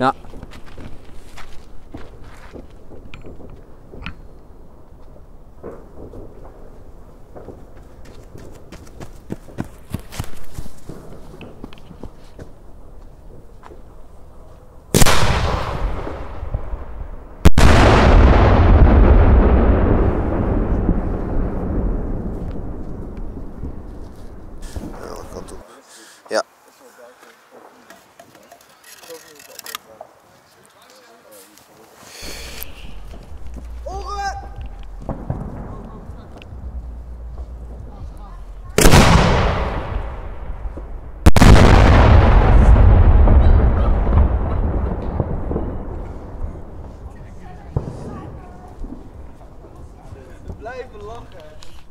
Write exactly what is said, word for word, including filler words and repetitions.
Ja. Blijven lachen.